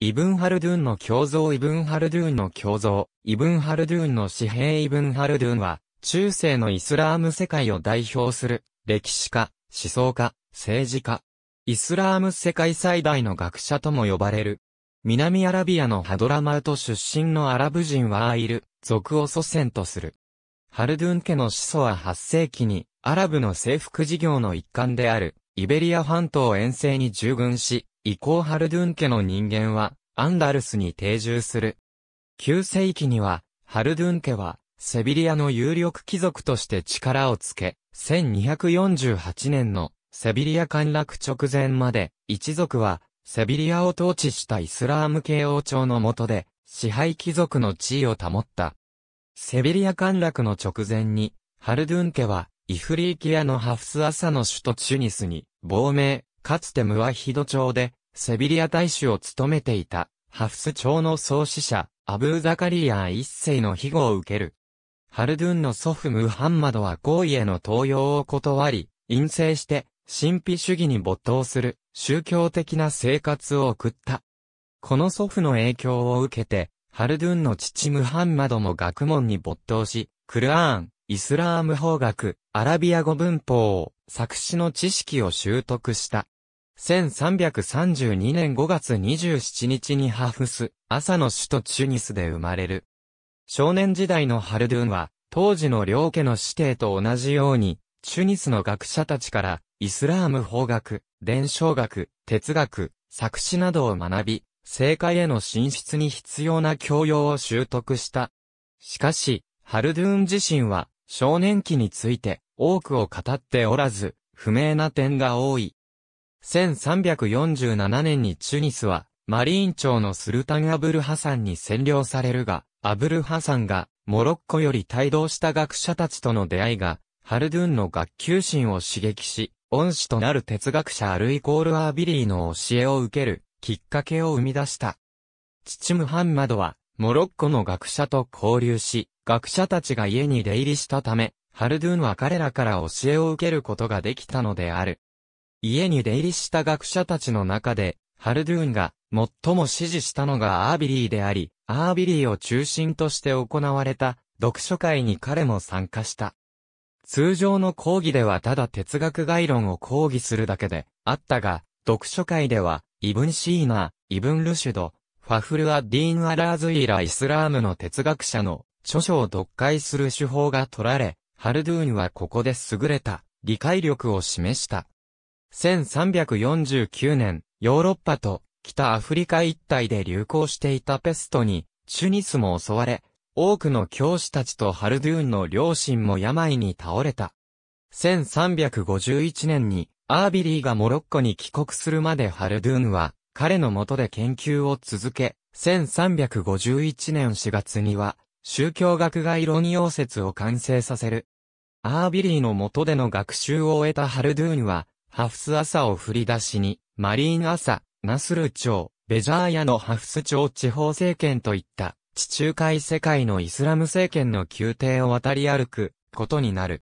イブン・ハルドゥーンの詩兵イブン・ハルドゥーンは、中世のイスラーム世界を代表する、歴史家、思想家、政治家、イスラーム世界最大の学者とも呼ばれる。南アラビアのハドラマウト出身のアラブ人はアイル族を祖先とする。ハルドゥーン家の始祖は8世紀に、アラブの征服事業の一環である、イベリア半島遠征に従軍し、以降ハルドゥーン家の人間は、アンダルスに定住する。9世紀には、ハルドゥーン家は、セビリアの有力貴族として力をつけ、1248年のセビリア陥落直前まで、一族は、セビリアを統治したイスラーム系王朝の下で、支配貴族の地位を保った。セビリア陥落の直前に、ハルドゥーン家は、イフリーキアのハフス・アサの首都チュニスに、亡命、かつてムワヒド朝で、セビリア大使を務めていた、ハフス朝の創始者、アブー・ザカリア1世の庇護を受ける。ハルドゥーンの祖父ムハンマドは皇位への登用を断り、隠棲して、神秘主義に没頭する、宗教的な生活を送った。この祖父の影響を受けて、ハルドゥーンの父ムハンマドも学問に没頭し、クルアーン、イスラーム法学、アラビア語文法、作詞の知識を習得した。1332年5月27日にハフス・アサの首都チュニスで生まれる。少年時代のハルドゥーンは、当時の両家の子弟と同じように、チュニスの学者たちから、イスラーム法学、伝承学、哲学、作詞などを学び、政界への進出に必要な教養を習得した。しかし、ハルドゥーン自身は、少年期について、多くを語っておらず、不明な点が多い。1347年にチュニスは、マリーン朝のスルタンアブルハサンに占領されるが、アブルハサンが、モロッコより帯同した学者たちとの出会いが、ハルドゥーンの学究心を刺激し、恩師となる哲学者アル・イコール・アービリーの教えを受ける、きっかけを生み出した。父ムハンマドは、モロッコの学者と交流し、学者たちが家に出入りしたため、ハルドゥーンは彼らから教えを受けることができたのである。家に出入りした学者たちの中で、ハルドゥーンが最も支持したのがアービリーであり、アービリーを中心として行われた読書会に彼も参加した。通常の講義ではただ哲学概論を講義するだけであったが、読書会では、イブン・シーナ、イブン・ルシュド、ファフル・アッディーン・アラーズイらイスラームの哲学者の著書を読解する手法が取られ、ハルドゥーンはここで優れた理解力を示した。1349年、ヨーロッパと北アフリカ一帯で流行していたペストに、チュニスも襲われ、多くの教師たちとハルドゥーンの両親も病に倒れた。1351年に、アービリーがモロッコに帰国するまでハルドゥーンは、彼の下で研究を続け、1351年4月には、宗教学概論要説を完成させる。アービリーの下での学習を終えたハルドゥーンは、ハフス・アサを振り出しに、マリーン・アサ、ナスル朝、ベジャーヤのハフス朝地方政権といった、地中海世界のイスラム政権の宮廷を渡り歩くことになる。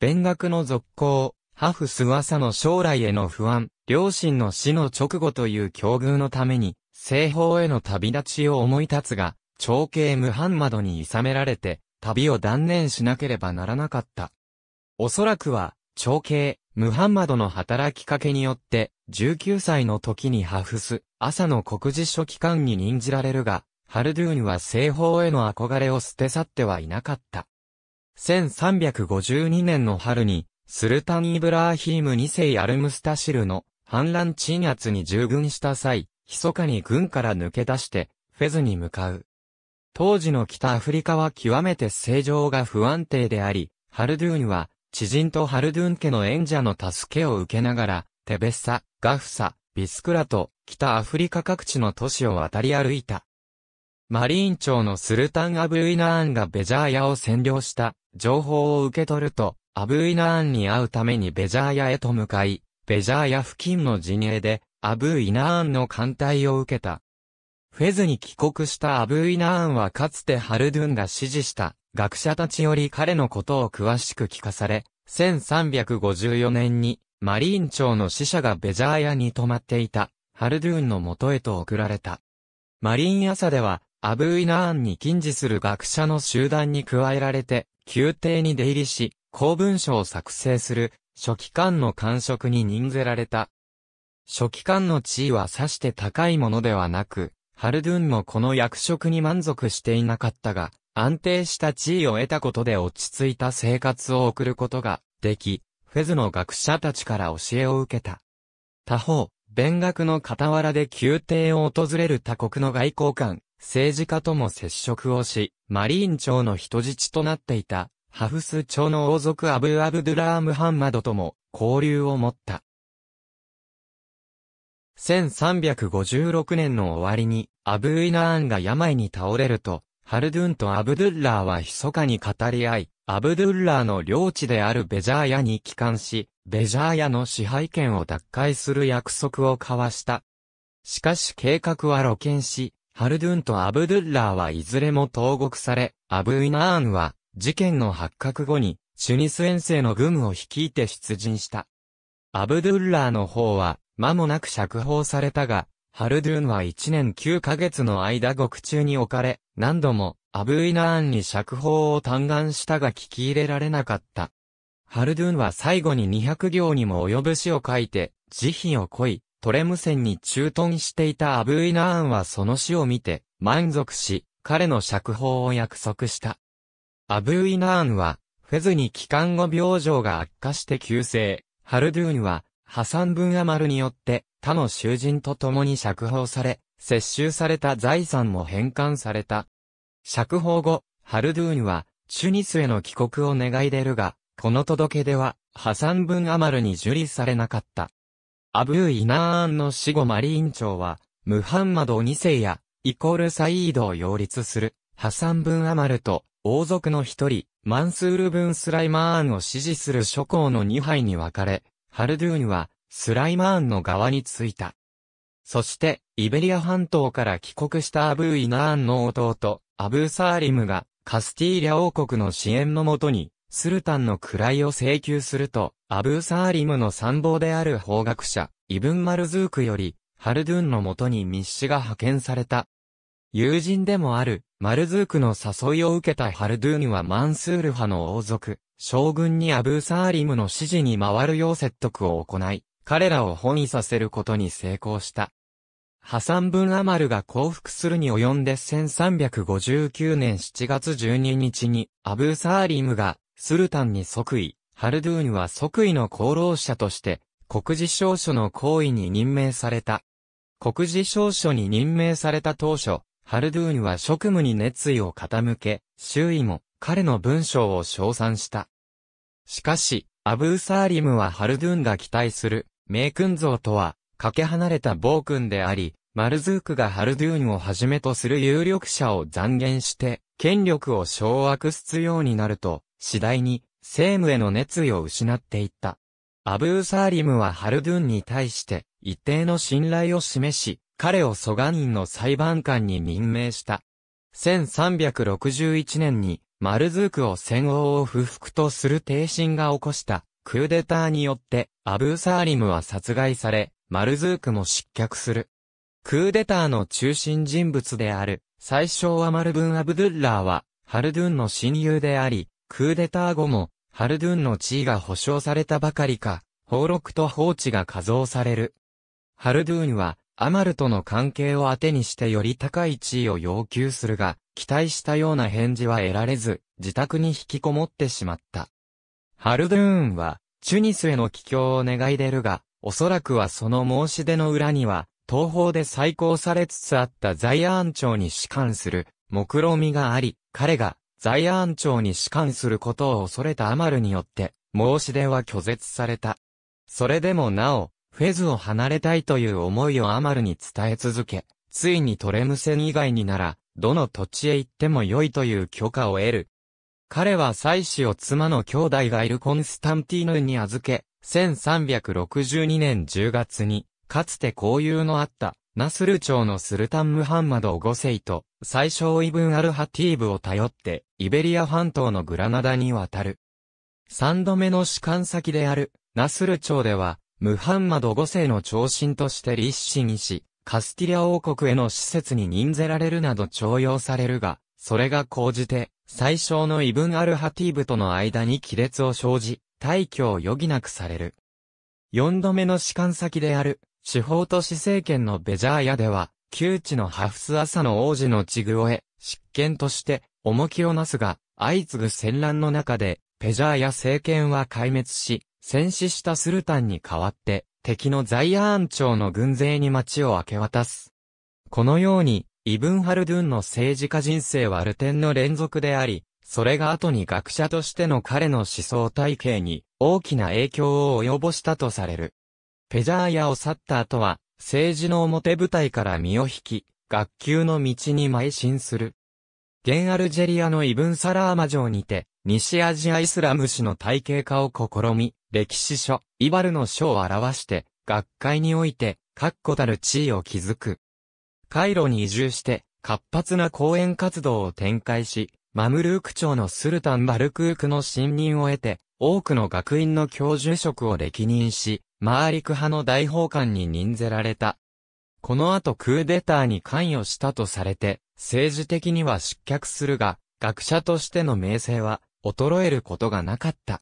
勉学の続行、ハフス・アサの将来への不安、両親の死の直後という境遇のために、西方への旅立ちを思い立つが、長兄ムハンマドに諌められて、旅を断念しなければならなかった。おそらくは、長兄、ムハンマドの働きかけによって、19歳の時にハフス・アサの国事書記官に任じられるが、ハルドゥーンは西方への憧れを捨て去ってはいなかった。1352年の春に、スルタン・イブラーヒーム2世アルムスタシルの反乱鎮圧に従軍した際、密かに軍から抜け出して、フェズに向かう。当時の北アフリカは極めて政情が不安定であり、ハルドゥーンは、知人とハルドゥーン家の縁者の助けを受けながら、テベッサ、ガフサ、ビスクラと、北アフリカ各地の都市を渡り歩いた。マリーン朝のスルタン・アブーイナーンがベジャーヤを占領した、情報を受け取ると、アブーイナーンに会うためにベジャーヤへと向かい、ベジャーヤ付近の陣営で、アブーイナーンの艦隊を受けた。フェズに帰国したアブーイナーンはかつてハルドゥーンが支持した、学者たちより彼のことを詳しく聞かされ、1354年にマリーン朝の使者がベジャーヤに泊まっていた、ハルドゥーンの元へと送られた。マリン・アサでは、アブーイナーンに近似する学者の集団に加えられて、宮廷に出入りし、公文書を作成する、書記官の官職に任ぜられた。書記官の地位はさして高いものではなく、ハルドゥーンもこの役職に満足していなかったが、安定した地位を得たことで落ち着いた生活を送ることができ、フェズの学者たちから教えを受けた。他方、勉学の傍らで宮廷を訪れる他国の外交官、政治家とも接触をし、マリーン朝の人質となっていた、ハフス朝の王族アブ・アブドゥラー・ムハンマドとも交流を持った。1356年の終わりに、アブーイナーンが病に倒れると、ハルドゥンとアブドゥッラーは密かに語り合い、アブドゥッラーの領地であるベジャーヤに帰還し、ベジャーヤの支配権を奪回する約束を交わした。しかし計画は露見し、ハルドゥンとアブドゥッラーはいずれも投獄され、アブーイナーンは、事件の発覚後に、チュニス遠征の軍を率いて出陣した。アブドゥッラーの方は、間もなく釈放されたが、ハルドゥーンは1年9ヶ月の間獄中に置かれ、何度もアブーイナーンに釈放を嘆願したが聞き入れられなかった。ハルドゥーンは最後に200行にも及ぶ詩を書いて、慈悲を乞い、トレムセンに駐屯していたアブーイナーンはその詩を見て、満足し、彼の釈放を約束した。アブーイナーンは、フェズに帰還後病状が悪化して急逝、ハルドゥーンは、ハサン・ブン・アマルによって他の囚人と共に釈放され、接収された財産も返還された。釈放後、ハルドゥーンはチュニスへの帰国を願い出るが、この届け出はハサン・ブン・アマルに受理されなかった。アブーイナーンの死後マリーン朝は、ムハンマド2世や、サイードを擁立するハサン・ブン・アマルと、王族の一人、マンスール・ブン・スライマーンを支持する諸侯の2派に分かれ、ハルドゥーンは、スライマーンの側についた。そして、イベリア半島から帰国したアブーイナーンの弟、アブーサーリムが、カスティーリャ王国の支援のもとに、スルタンの位を請求すると、アブーサーリムの参謀である法学者、イブン・マルズークより、ハルドゥーンのもとに密使が派遣された。友人でもある、マルズークの誘いを受けたハルドゥーンはマンスール派の王族。将軍にアブーサーリムの指示に回るよう説得を行い、彼らを翻意させることに成功した。ハサン・ブン・アマルが降伏するに及んで1359年7月12日に、アブーサーリムがスルタンに即位、ハルドゥーンは即位の功労者として、国事詔書の行為に任命された。国事詔書に任命された当初、ハルドゥーンは職務に熱意を傾け、周囲も、彼の文章を称賛した。しかし、アブーサーリムはハルドゥーンが期待する、名君像とは、かけ離れた暴君であり、マルズークがハルドゥーンをはじめとする有力者を讒言して、権力を掌握するようになると、次第に、政務への熱意を失っていった。アブーサーリムはハルドゥーンに対して、一定の信頼を示し、彼を蘇我院の裁判官に任命した。1361年に、マルズークを先王を不服とする帝臣が起こしたクーデターによってアブーサーリムは殺害され、マルズークも失脚する。クーデターの中心人物である宰相アマル・ブン・アブドゥッラーはハルドゥーンの親友であり、クーデター後もハルドゥーンの地位が保障されたばかりか、俸禄と放置が加増される。ハルドゥーンはアマルとの関係をあてにしてより高い地位を要求するが、期待したような返事は得られず、自宅に引きこもってしまった。ハルドゥーンは、チュニスへの帰郷を願い出るが、おそらくはその申し出の裏には、東方で再興されつつあったザイアーン朝に仕官する、目論みがあり、彼が、ザイアーン朝に仕官することを恐れたアマルによって、申し出は拒絶された。それでもなお、フェズを離れたいという思いをアマルに伝え続け、ついにトレムセン以外になら、どの土地へ行っても良いという許可を得る。彼は妻子を妻の兄弟がいるコンスタンティヌに預け、1362年10月に、かつて交友のあった、ナスル朝のスルタンムハンマド5世と、宰相イブン・アル・ハティーブを頼って、イベリア半島のグラナダに渡る。3度目の仕官先である、ナスル朝では、ムハンマド5世の長身として立身し、カスティリア王国への使節に任ぜられるなど重用されるが、それが高じて、宰相のイブン・アル・ハティーブとの間に亀裂を生じ、退去を余儀なくされる。4度目の仕官先である、地方都市政権のベジャーヤでは、旧地のハフス・アサの王子のチグオへ、執権として、重きをなすが、相次ぐ戦乱の中で、ペジャーヤ政権は壊滅し、戦死したスルタンに代わって、敵のザイヤーン朝の軍勢に町を明け渡す。このように、イブン・ハルドゥンの政治家人生は流転の連続であり、それが後に学者としての彼の思想体系に大きな影響を及ぼしたとされる。ペジャーヤを去った後は、政治の表舞台から身を引き、学級の道に邁進する。現アルジェリアのイブン・サラーマ城にて、西アジアイスラム史の体系化を試み、歴史書、イバルの書を表して、学会において、確固たる地位を築く。カイロに移住して、活発な講演活動を展開し、マムルーク朝のスルタン・バルクークの信任を得て、多くの学院の教授職を歴任し、マーリク派の大法官に任ぜられた。この後クーデターに関与したとされて、政治的には失脚するが、学者としての名声は衰えることがなかった。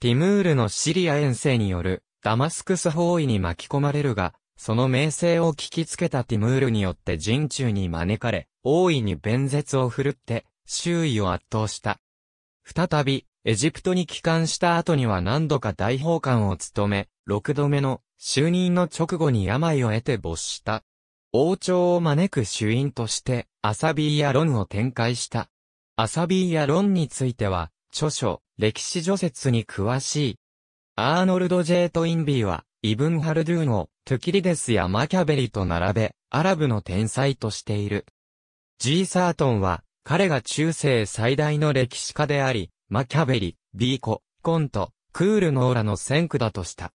ティムールのシリア遠征によるダマスクス包囲に巻き込まれるが、その名声を聞きつけたティムールによって陣中に招かれ、大いに弁舌を振るって、周囲を圧倒した。再び、エジプトに帰還した後には何度か大法官を務め、6度目の就任の直後に病を得て没した。王朝を招く主因として、アサビーヤ論を展開した。アサビーヤ論については、著書、歴史序説に詳しい。アーノルド・J・トインビーは、イブン・ハルドゥーンを、トゥキリデスやマキャベリと並べ、アラブの天才としている。G・サートンは、彼が中世最大の歴史家であり、マキャベリ、ビーコ、コント、クール・ノーラの先駆だとした。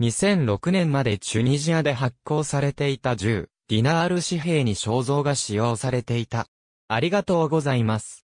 2006年までチュニジアで発行されていた10ディナール紙幣に肖像が使用されていた。ありがとうございます。